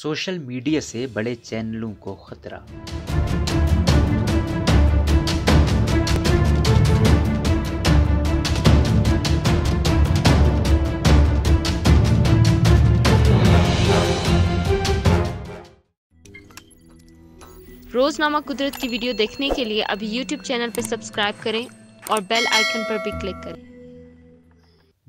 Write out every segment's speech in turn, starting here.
Social media से बड़े चैनलों को खतरा। रोजनामा कुदरत की वीडियो देखने के लिए अभी YouTube चैनल पर सब्सक्राइब करें और बेल आइकन पर भी क्लिक करें।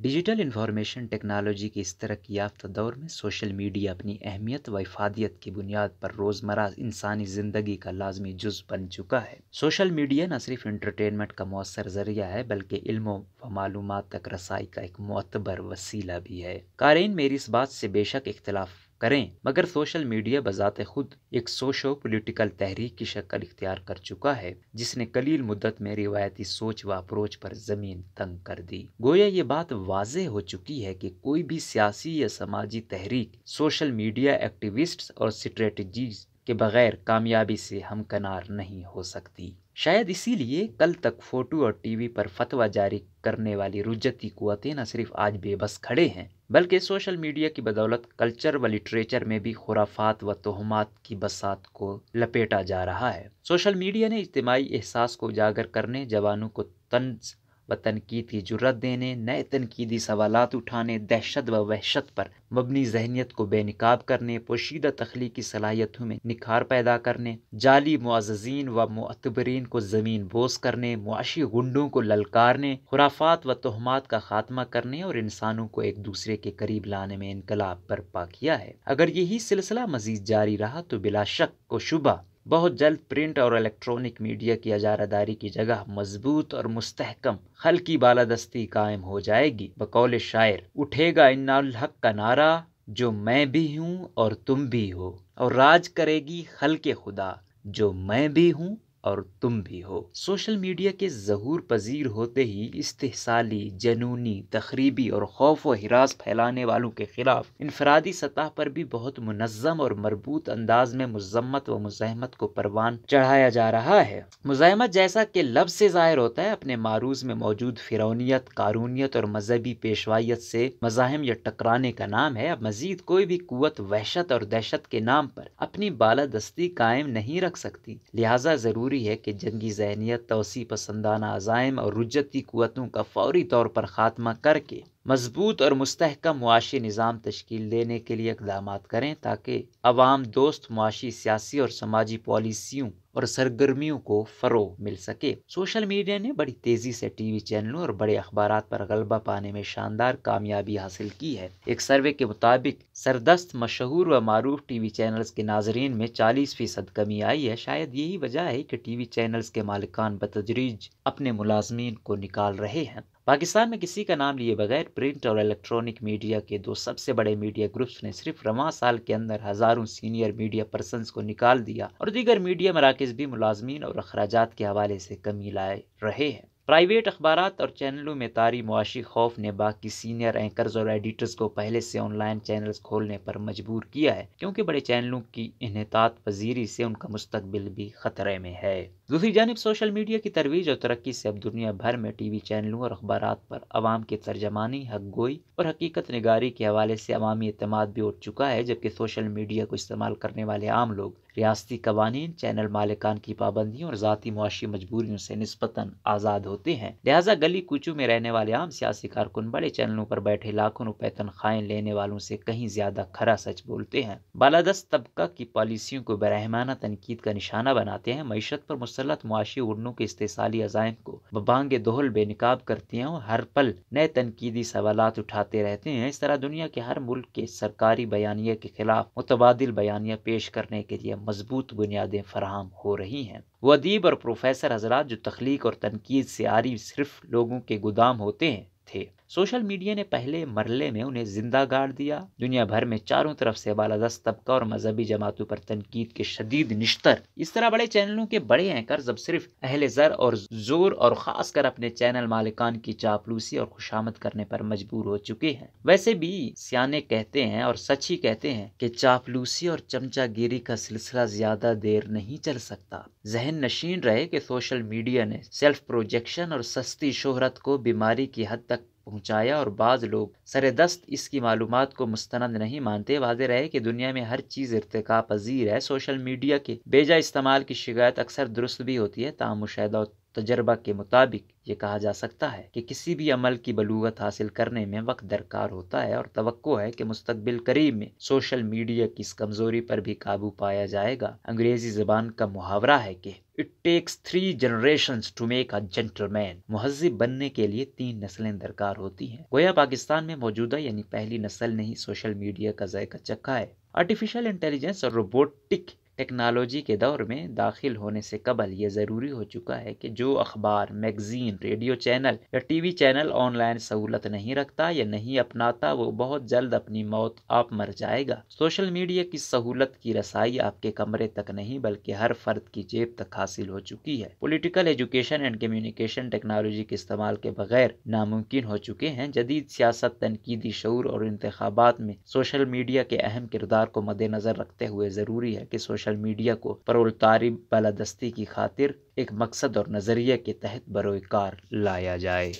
डिजिटल इंफॉर्मेशन टेक्नोलॉजी के इस तरक्की याफ्ता दौर में सोशल मीडिया अपनी अहमियत व इफादियत की बुनियाद पर रोज़मर्रा इंसानी ज़िंदगी का लाजमी जुज़ बन चुका है। सोशल मीडिया न सिर्फ इंटरटेनमेंट का मौसर ज़रिया है बल्कि इल्म व मालूमात तक रसाई का एक मुअतबर वसीला भी है। कारीन मेरी इस बात से बेशक इख्तलाफ करें मगर सोशल मीडिया बजाते खुद एक सोशो पोलिटिकल तहरीक की शक्ल इख्तियार कर चुका है जिसने कलील मुद्दत में रिवायती सोच व अप्रोच पर ज़मीन तंग कर दी। गोया ये बात वाजे हो चुकी है कि कोई भी सियासी या समाजी तहरीक सोशल मीडिया एक्टिविस्ट्स और स्ट्रेटजीज के बगैर कामयाबी से हमकनार नहीं हो सकती। शायद इसीलिए कल तक फोटो और टीवी पर फतवा जारी करने वाली रुजती कुव्वतें न सिर्फ आज बेबस खड़े हैं बल्कि सोशल मीडिया की बदौलत कल्चर व लिटरेचर में भी खुराफात व तोहमात की बसात को लपेटा जा रहा है। सोशल मीडिया ने इज्तिमाई एहसास को उजागर करने, जवानों को तंज व तनकीद की जुर्रत देने, नए तनकीदी सवालात उठाने, दहशत व वहशत पर मबनी जहनीत को बेनकाब करने, पोशीदा तख्लीकी सलाहियतों में निखार पैदा करने, जाली मुआज़ज़ीन व मुअतबरीन को ज़मीन बोस करने, मुआशी गुंडों को ललकारने, खुराफात व तोहमात का खात्मा करने और इंसानों को एक दूसरे के करीब लाने में इनकलाब बर्पा किया है। अगर यही सिलसिला मज़ीद जारी रहा तो बिला शक को शुबा बहुत जल्द प्रिंट और इलेक्ट्रॉनिक मीडिया की इजारादारी की जगह मजबूत और मुस्तहकम खल्की बालादस्ती कायम हो जाएगी। बकौल शायर, उठेगा इन्नाल हक का नारा जो मैं भी हूँ और तुम भी हो, और राज करेगी खल्के खुदा जो मैं भी हूँ और तुम भी हो। सोशल मीडिया के ज़हूर पजीर होते ही इस्तेहसाली, जनूनी, तखरीबी और खौफ व हिरास फैलाने वालों के खिलाफ इनफरादी सतह पर भी बहुत मुनज़्ज़म और मरबूत अंदाज में मुज़म्मत व मुज़ाहमत को परवान चढ़ाया जा रहा है। मुज़ाहमत जैसा कि लफ्ज़ से ज़ाहिर होता है अपने मारूज़ में मौजूद फिरौनियत, कारूनियत और मजहबी पेशवाइयत से मज़ाहम या टकराने का नाम है। अब मज़ीद कोई भी क़ुव्वत वहशत और दहशत के नाम पर अपनी बालादस्ती कायम नहीं रख सकती, लिहाजा ज़रूर है कि जंगी जहनियत, तोसी पसंदाना अज़ाइम और रुजती कुव्वतों का फौरी तौर पर खात्मा करके मजबूत और मुस्तहकम मुआशी निज़ाम तश्कील देने के लिए इक़दामात करें ताकि अवाम दोस्त मुआशी, सियासी और समाजी पॉलिसियों और सरगर्मियों को फ़रोग़ मिल सके। सोशल मीडिया ने बड़ी तेज़ी से टीवी चैनलों और बड़े अखबारात पर गलबा पाने में शानदार कामयाबी हासिल की है। एक सर्वे के मुताबिक सरदस्त, मशहूर व मारूफ टीवी चैनल्स के नाजरीन में 40% कमी आई है। शायद यही वजह है कि टीवी चैनल्स के मालिकान बतदरीज अपने मुलाजमीन को निकाल रहे हैं। पाकिस्तान में किसी का नाम लिए बगैर प्रिंट और इलेक्ट्रॉनिक मीडिया के दो सबसे बड़े मीडिया ग्रुप्स ने सिर्फ रवां साल के अंदर हज़ारों सीनियर मीडिया पर्सन्स को निकाल दिया और दीगर मीडिया मराकज़ भी मुलाजमीन और अखराजात के हवाले से कमी लाए रहे हैं। प्राइवेट अखबारात और चैनलों में तारी मुआशी खौफ ने बाकी सीनियर एंकर्स और एडिटर्स को पहले से ऑनलाइन चैनल्स खोलने पर मजबूर किया है क्योंकि बड़े चैनलों की इन्हतात पजीरी से उनका मुस्तकबिल भी खतरे में है। दूसरी जानब सोशल मीडिया की तरवीज और तरक्की से अब दुनिया भर में टीवी चैनलों और अखबारात पर अवाम की तर्जमानी, हक गोई और हकीकत निगारी के हवाले से अवामी एतमाद भी उठ चुका है, जबकि सोशल मीडिया को इस्तेमाल करने वाले आम लोग रियासती कवानीन, चैनल मालिकान की पाबंदियों और ज़ाती मुआशी मजबूरियों से निस्बतन आज़ाद होते हैं। लिहाजा गली कूचों में रहने वाले आम सियासी कारकुन बड़े चैनलों पर बैठे लाखों रुपए तनख्वाहें लेने वालों से कहीं ज़्यादा खरा सच बोलते हैं, बालादस्त तबका की पॉलिसियों को बेरहमाना तनकीद का निशाना बनाते हैं, मईशत पर मुसलत मुआशी उड़नों के इस्तेहसाली अज़ाइम को बबांगे दोहल बेनकाब करते हैं और हर पल नए तनकीदी सवालात उठाते रहते हैं। इस तरह दुनिया के हर मुल्क के सरकारी बयानिया के खिलाफ मुतबादिल बयानिया पेश करने के लिए मजबूत बुनियादें फराहम हो रही हैं। वो अदीब और प्रोफेसर हजरात जो तख्लीक और तनकीद से आरी सिर्फ लोगों के गुदाम होते हैं थे, सोशल मीडिया ने पहले मरले में उन्हें जिंदा गाड़ दिया। दुनिया भर में चारों तरफ से बालादस्त तबका और मजहबी जमातों पर तनकीद के शदीद निश्तर। इस तरह बड़े चैनलों के बड़े एंकर्स अब सिर्फ अहले ज़र और जोर और ख़ासकर अपने चैनल मालिकान की चापलूसी और खुशामद करने पर मजबूर हो चुके हैं। वैसे भी सियाने कहते हैं और सच ही कहते हैं कि चापलूसी और चमचागिरी का सिलसिला ज्यादा देर नहीं चल सकता। जहन नशीन रहे कि सोशल मीडिया ने सेल्फ प्रोजेक्शन और सस्ती शोहरत को बीमारी की हद तक पहुँचाया और बाज़ लोग सरदस्त इसकी मालूमात को मुस्तनद नहीं मानते। वाज़े रहे कि दुनिया में हर चीज़ इर्तिका पजीर है। सोशल मीडिया के बेजा इस्तेमाल की शिकायत अक्सर दुरुस्त भी होती है, ताहम मुशाहिदा और तजर्बा के मुताबिक ये कहा जा सकता है कि किसी भी अमल की बलूगत हासिल करने में वक्त दरकार होता है और तवक्को है कि मुस्तकबिल करीब में सोशल मीडिया की इस कमज़ोरी पर भी काबू पाया जाएगा। अंग्रेज़ी ज़बान का मुहावरा है कि it takes 3 generations to make a gentleman, मुहज़्ज़िब बनने के लिए 3 नस्लें दरकार होती हैं। गोया पाकिस्तान में मौजूदा यानी पहली नस्ल ने ही सोशल मीडिया का जायका चखा है। आर्टिफिशियल इंटेलिजेंस और रोबोटिक टेक्नोलॉजी के दौर में दाखिल होने से कबल ये ज़रूरी हो चुका है कि जो अखबार, मैगज़ीन, रेडियो चैनल या टीवी चैनल ऑनलाइन सहूलत नहीं रखता या नहीं अपनाता वो बहुत जल्द अपनी मौत आप मर जाएगा। सोशल मीडिया की सहूलत की रसाई आपके कमरे तक नहीं बल्कि हर फर्द की जेब तक हासिल हो चुकी है। Political education and communication technology के इस्तेमाल के बगैर नामुमकिन हो चुके हैं। जदीद सियासत, तनकीदी शऊर और इंतखाबात में सोशल मीडिया के अहम किरदार को मद्देनज़र रखते हुए ज़रूरी है कि सोशल मीडिया को परोलतारी बालादस्ती की खातिर एक मकसद और नज़रिए के तहत बरोए कार लाया जाए।